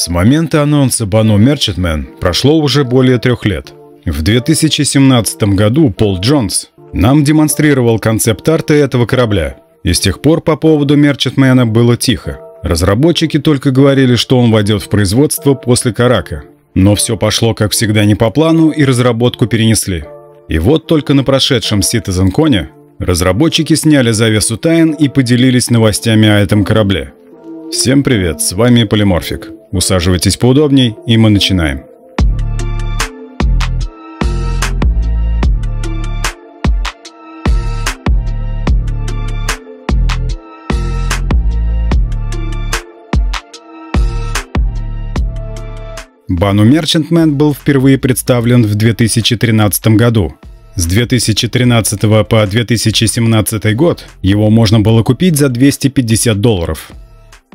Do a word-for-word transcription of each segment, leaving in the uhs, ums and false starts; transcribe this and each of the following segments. С момента анонса Banu Merchantman прошло уже более трех лет. В две тысячи семнадцатом году Пол Джонс нам демонстрировал концепт-арты этого корабля, и с тех пор по поводу Мерчантмена было тихо. Разработчики только говорили, что он войдет в производство после Карака. Но все пошло, как всегда, не по плану, и разработку перенесли. И вот только на прошедшем CitizenCon разработчики сняли завесу тайн и поделились новостями о этом корабле. Всем привет, с вами Полиморфик. Усаживайтесь поудобней, и мы начинаем. Banu Merchantman был впервые представлен в две тысячи тринадцатом году. С две тысячи тринадцатого по две тысячи семнадцатый год его можно было купить за двести пятьдесят долларов.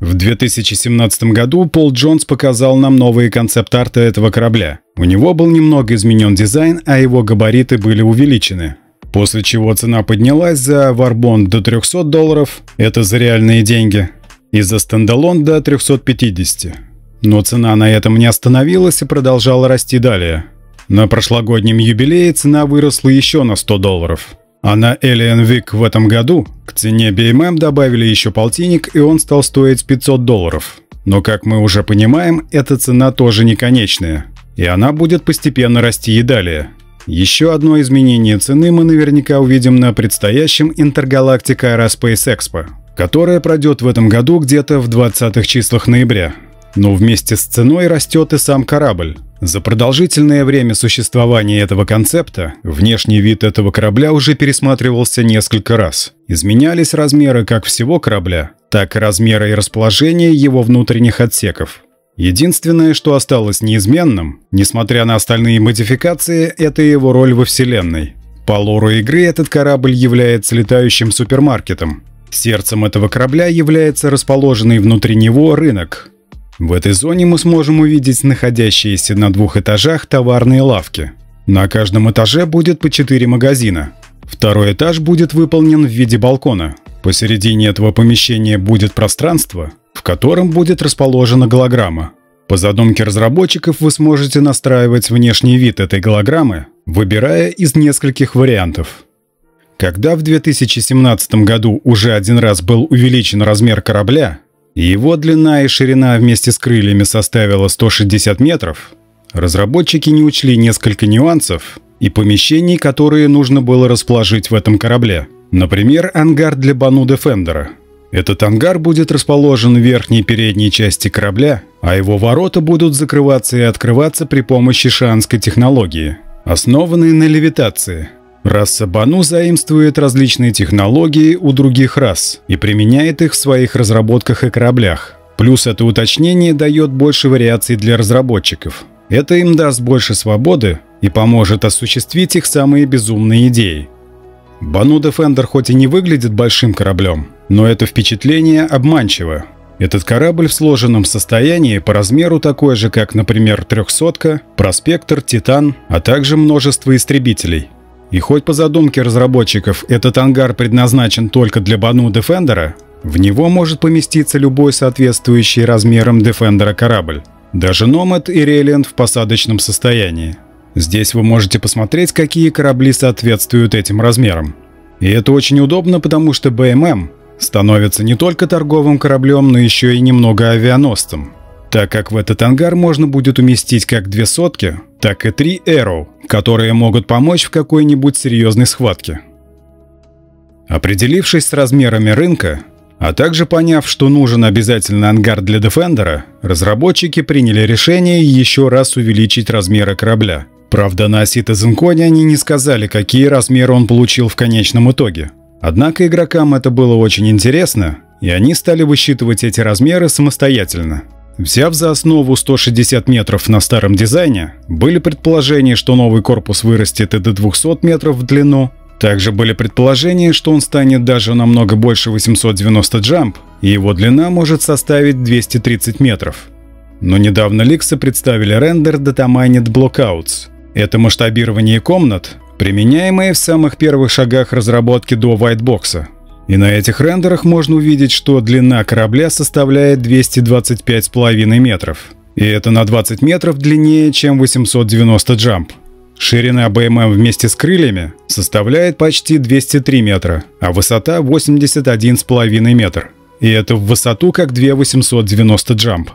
В две тысячи семнадцатом году Пол Джонс показал нам новые концепт-арты этого корабля. У него был немного изменен дизайн, а его габариты были увеличены. После чего цена поднялась за Warbond до трехсот долларов, это за реальные деньги, и за Standalone до трехсот пятидесяти. Но цена на этом не остановилась и продолжала расти далее. На прошлогоднем юбилее цена выросла еще на сто долларов. А на Alien Week в этом году к цене би эм эм добавили еще полтинник, и он стал стоить пятьсот долларов. Но, как мы уже понимаем, эта цена тоже не конечная, и она будет постепенно расти и далее. Еще одно изменение цены мы наверняка увидим на предстоящем Intergalactic Aerospace Expo, которая пройдет в этом году где-то в двадцатых числах ноября. Но вместе с ценой растет и сам корабль. За продолжительное время существования этого концепта внешний вид этого корабля уже пересматривался несколько раз. Изменялись размеры как всего корабля, так и размеры и расположение его внутренних отсеков. Единственное, что осталось неизменным, несмотря на остальные модификации, это его роль во Вселенной. По лору игры этот корабль является летающим супермаркетом. Сердцем этого корабля является расположенный внутри него рынок. В этой зоне мы сможем увидеть находящиеся на двух этажах товарные лавки. На каждом этаже будет по четыре магазина. Второй этаж будет выполнен в виде балкона. Посередине этого помещения будет пространство, в котором будет расположена голограмма. По задумке разработчиков вы сможете настраивать внешний вид этой голограммы, выбирая из нескольких вариантов. Когда в две тысячи семнадцатом году уже один раз был увеличен размер корабля, его длина и ширина вместе с крыльями составила сто шестьдесят метров, разработчики не учли несколько нюансов и помещений, которые нужно было расположить в этом корабле. Например, ангар для Бану Дефендера. Этот ангар будет расположен в верхней и передней части корабля, а его ворота будут закрываться и открываться при помощи шианской технологии, основанной на левитации. Раса Бану заимствует различные технологии у других рас и применяет их в своих разработках и кораблях. Плюс это уточнение дает больше вариаций для разработчиков. Это им даст больше свободы и поможет осуществить их самые безумные идеи. Banu Defender хоть и не выглядит большим кораблем, но это впечатление обманчиво. Этот корабль в сложенном состоянии по размеру такой же, как, например, трехсотка, проспектор, титан, а также множество истребителей. И хоть по задумке разработчиков этот ангар предназначен только для Banu Defender, в него может поместиться любой соответствующий размерам Defender корабль, даже Nomad и Reliant в посадочном состоянии. Здесь вы можете посмотреть, какие корабли соответствуют этим размерам. И это очень удобно, потому что би эм эм становится не только торговым кораблем, но еще и немного авианосцем, так как в этот ангар можно будет уместить как две сотки, так и три Arrow, которые могут помочь в какой-нибудь серьезной схватке. Определившись с размерами рынка, а также поняв, что нужен обязательно ангар для Defender, разработчики приняли решение еще раз увеличить размеры корабля. Правда, на CitizenCon они не сказали, какие размеры он получил в конечном итоге. Однако игрокам это было очень интересно, и они стали высчитывать эти размеры самостоятельно. Взяв за основу сто шестьдесят метров на старом дизайне, были предположения, что новый корпус вырастет и до двухсот метров в длину. Также были предположения, что он станет даже намного больше восемьсот девяносто джамп, и его длина может составить двести тридцать метров. Но недавно Lixy представили рендер Data-Mined Blockouts. Это масштабирование комнат, применяемое в самых первых шагах разработки до White Box. И на этих рендерах можно увидеть, что длина корабля составляет двести двадцать пять с половиной метров. И это на двадцать метров длиннее, чем восемьсот девяносто джамп. Ширина би эм эм вместе с крыльями составляет почти двести три метра, а высота восемьдесят один и пять метр. И это в высоту как две восемьсот девяносто джамп.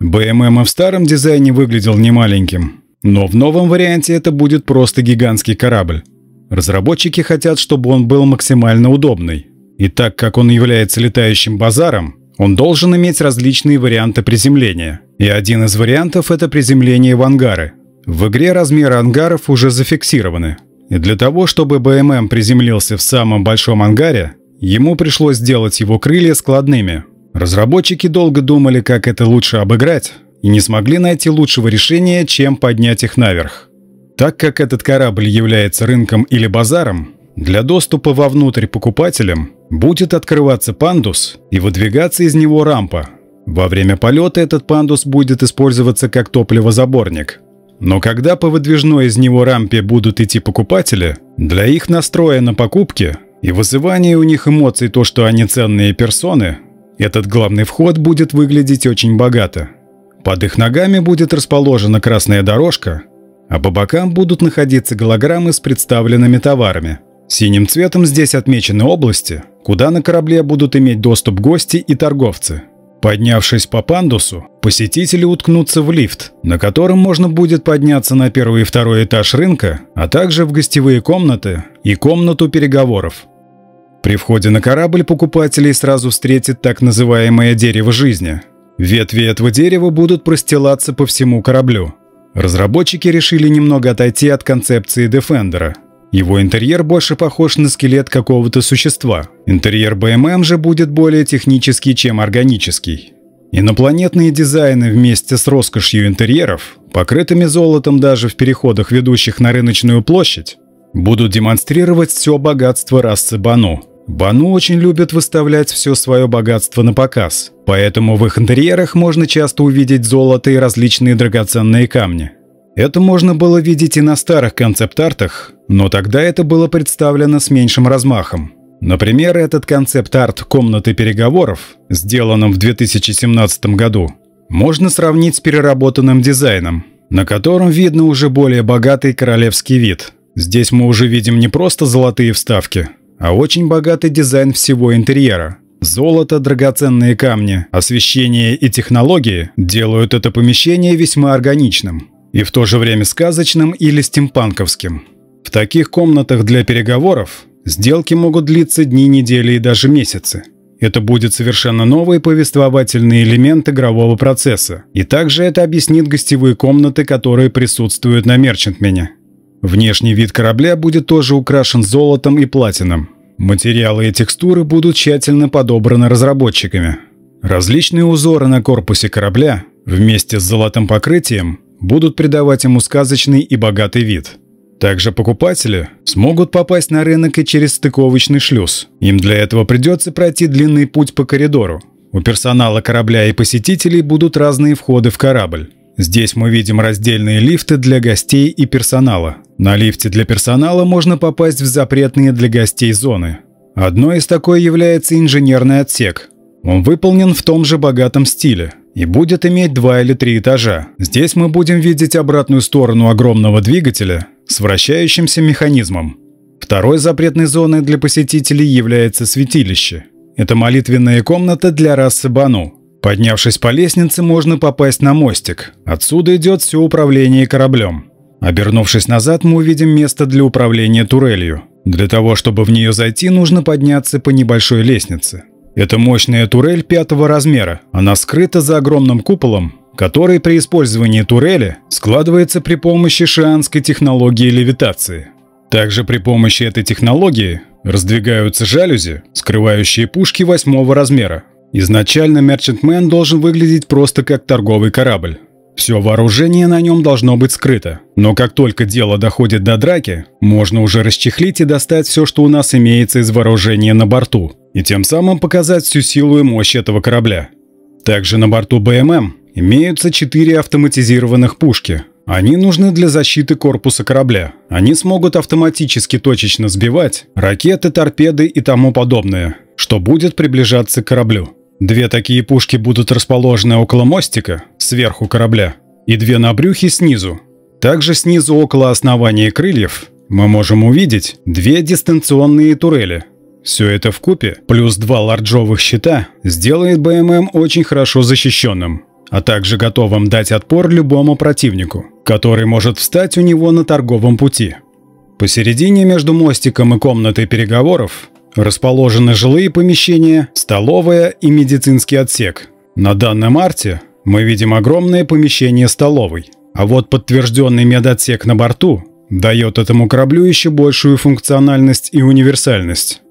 би эм эм в старом дизайне выглядел немаленьким, но в новом варианте это будет просто гигантский корабль. Разработчики хотят, чтобы он был максимально удобный. И так как он является летающим базаром, он должен иметь различные варианты приземления. И один из вариантов – это приземление в ангары. В игре размеры ангаров уже зафиксированы. И для того, чтобы би эм эм приземлился в самом большом ангаре, ему пришлось сделать его крылья складными. Разработчики долго думали, как это лучше обыграть, и не смогли найти лучшего решения, чем поднять их наверх. Так как этот корабль является рынком или базаром, для доступа вовнутрь покупателям будет открываться пандус и выдвигаться из него рампа. Во время полета этот пандус будет использоваться как топливозаборник. Но когда по выдвижной из него рампе будут идти покупатели, для их настроя на покупки и вызывания у них эмоций то, что они ценные персоны, этот главный вход будет выглядеть очень богато. Под их ногами будет расположена красная дорожка, а по бокам будут находиться голограммы с представленными товарами. Синим цветом здесь отмечены области, куда на корабле будут иметь доступ гости и торговцы. Поднявшись по пандусу, посетители уткнутся в лифт, на котором можно будет подняться на первый и второй этаж рынка, а также в гостевые комнаты и комнату переговоров. При входе на корабль покупателей сразу встретит так называемое «дерево жизни». Ветви этого дерева будут простилаться по всему кораблю. Разработчики решили немного отойти от концепции Defender. Его интерьер больше похож на скелет какого-то существа. Интерьер би эм эм же будет более технический, чем органический. Инопланетные дизайны вместе с роскошью интерьеров, покрытыми золотом даже в переходах, ведущих на рыночную площадь, будут демонстрировать все богатство расы Бану. Бану очень любят выставлять все свое богатство на показ, поэтому в их интерьерах можно часто увидеть золото и различные драгоценные камни. Это можно было видеть и на старых концепт-артах, но тогда это было представлено с меньшим размахом. Например, этот концепт-арт комнаты переговоров, сделанным в две тысячи семнадцатом году, можно сравнить с переработанным дизайном, на котором видно уже более богатый королевский вид. Здесь мы уже видим не просто золотые вставки, а очень богатый дизайн всего интерьера. Золото, драгоценные камни, освещение и технологии делают это помещение весьма органичным и в то же время сказочным или стимпанковским. В таких комнатах для переговоров сделки могут длиться дни, недели и даже месяцы. Это будет совершенно новый повествовательный элемент игрового процесса, и также это объяснит гостевые комнаты, которые присутствуют на Мерчантмене. Внешний вид корабля будет тоже украшен золотом и платином. Материалы и текстуры будут тщательно подобраны разработчиками. Различные узоры на корпусе корабля вместе с золотым покрытием будут придавать ему сказочный и богатый вид. Также покупатели смогут попасть на рынок и через стыковочный шлюз. Им для этого придется пройти длинный путь по коридору. У персонала корабля и посетителей будут разные входы в корабль. Здесь мы видим раздельные лифты для гостей и персонала. На лифте для персонала можно попасть в запретные для гостей зоны. Одной из такой является инженерный отсек. Он выполнен в том же богатом стиле и будет иметь два или три этажа. Здесь мы будем видеть обратную сторону огромного двигателя с вращающимся механизмом. Второй запретной зоной для посетителей является святилище. Это молитвенная комната для расы Бану. Поднявшись по лестнице, можно попасть на мостик. Отсюда идет все управление кораблем. Обернувшись назад, мы увидим место для управления турелью. Для того, чтобы в нее зайти, нужно подняться по небольшой лестнице. Это мощная турель пятого размера. Она скрыта за огромным куполом, который при использовании турели складывается при помощи шианской технологии левитации. Также при помощи этой технологии раздвигаются жалюзи, скрывающие пушки восьмого размера. Изначально Мерчантмен должен выглядеть просто как торговый корабль. Все вооружение на нем должно быть скрыто. Но как только дело доходит до драки, можно уже расчехлить и достать все, что у нас имеется из вооружения на борту, и тем самым показать всю силу и мощь этого корабля. Также на борту би эм эм имеются четыре автоматизированных пушки. Они нужны для защиты корпуса корабля. Они смогут автоматически точечно сбивать ракеты, торпеды и тому подобное, что будет приближаться к кораблю. Две такие пушки будут расположены около мостика с сверху корабля и две на брюхе снизу. Также снизу около основания крыльев мы можем увидеть две дистанционные турели. Все это вкупе, плюс два ларджовых щита, сделает бэ эм эм очень хорошо защищенным, а также готовым дать отпор любому противнику, который может встать у него на торговом пути. Посередине между мостиком и комнатой переговоров расположены жилые помещения, столовая и медицинский отсек. На данном арте мы видим огромное помещение столовой, а вот подтвержденный медотсек на борту дает этому кораблю еще большую функциональность и универсальность.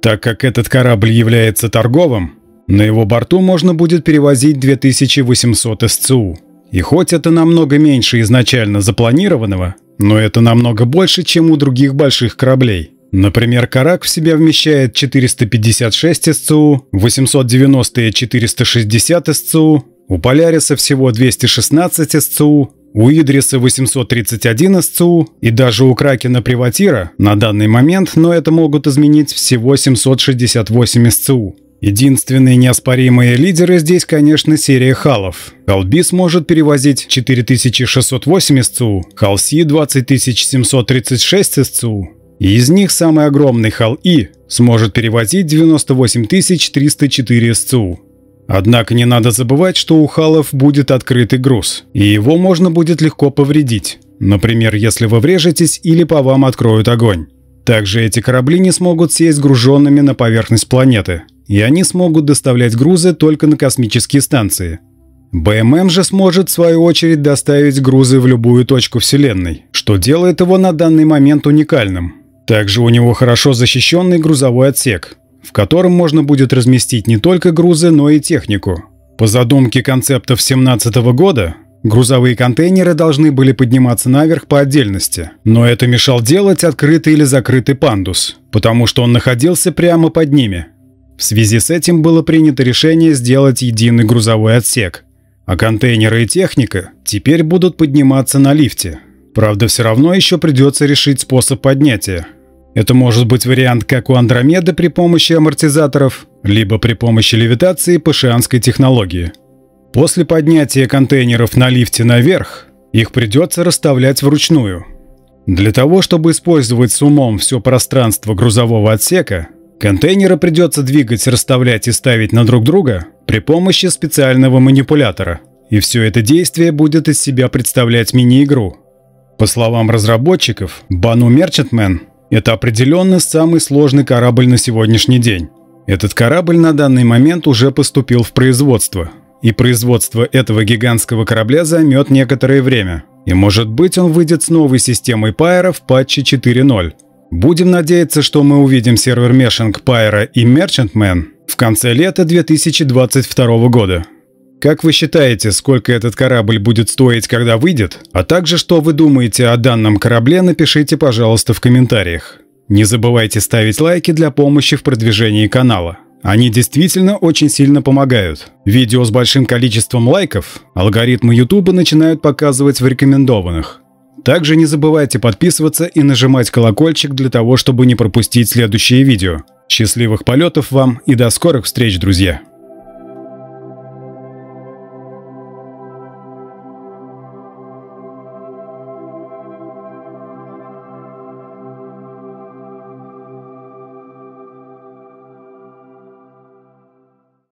Так как этот корабль является торговым, на его борту можно будет перевозить две тысячи восемьсот эс цэ у. И хоть это намного меньше изначально запланированного, но это намного больше, чем у других больших кораблей. Например, «Карак» в себя вмещает четыреста пятьдесят шесть эс цэ у, восемьсот девяносто и четыреста шестьдесят эс цэ у, у «Поляриса» всего двести шестнадцать эс цэ у, у «Идриса» восемьсот тридцать один эс цэ у и даже у «Кракена Приватира» на данный момент, но это могут изменить, всего семьсот шестьдесят восемь эс цэ у. Единственные неоспоримые лидеры здесь, конечно, серия халов. Хал Би сможет перевозить четыре тысячи шестьсот восемь эс цэ у, Хал Си двадцать тысяч семьсот тридцать шесть эс цэ у. И из них самый огромный Хал И сможет перевозить девяносто восемь тысяч триста четыре эс цэ у. Однако не надо забывать, что у халов будет открытый груз, и его можно будет легко повредить. Например, если вы врежетесь или по вам откроют огонь. Также эти корабли не смогут сесть груженными на поверхность планеты, и они смогут доставлять грузы только на космические станции. бэ эм эм же сможет, в свою очередь, доставить грузы в любую точку Вселенной, что делает его на данный момент уникальным. Также у него хорошо защищенный грузовой отсек, в котором можно будет разместить не только грузы, но и технику. По задумке концептов две тысячи семнадцатого года, грузовые контейнеры должны были подниматься наверх по отдельности, но это мешал делать открытый или закрытый пандус, потому что он находился прямо под ними. В связи с этим было принято решение сделать единый грузовой отсек, а контейнеры и техника теперь будут подниматься на лифте. Правда, все равно еще придется решить способ поднятия. Это может быть вариант как у Андромеды при помощи амортизаторов, либо при помощи левитации по шианской технологии. После поднятия контейнеров на лифте наверх, их придется расставлять вручную. Для того, чтобы использовать с умом все пространство грузового отсека, контейнеры придется двигать, расставлять и ставить на друг друга при помощи специального манипулятора, и все это действие будет из себя представлять мини-игру. По словам разработчиков, Banu Merchantman – это определенно самый сложный корабль на сегодняшний день. Этот корабль на данный момент уже поступил в производство. И производство этого гигантского корабля займет некоторое время. И может быть он выйдет с новой системой Pyro в патче четыре ноль. Будем надеяться, что мы увидим сервер-мешинг Pyro и Merchantman в конце лета две тысячи двадцать второго года. Как вы считаете, сколько этот корабль будет стоить, когда выйдет? А также, что вы думаете о данном корабле, напишите, пожалуйста, в комментариях. Не забывайте ставить лайки для помощи в продвижении канала. Они действительно очень сильно помогают. Видео с большим количеством лайков алгоритмы YouTube начинают показывать в рекомендованных. Также не забывайте подписываться и нажимать колокольчик для того, чтобы не пропустить следующие видео. Счастливых полетов вам и до скорых встреч, друзья!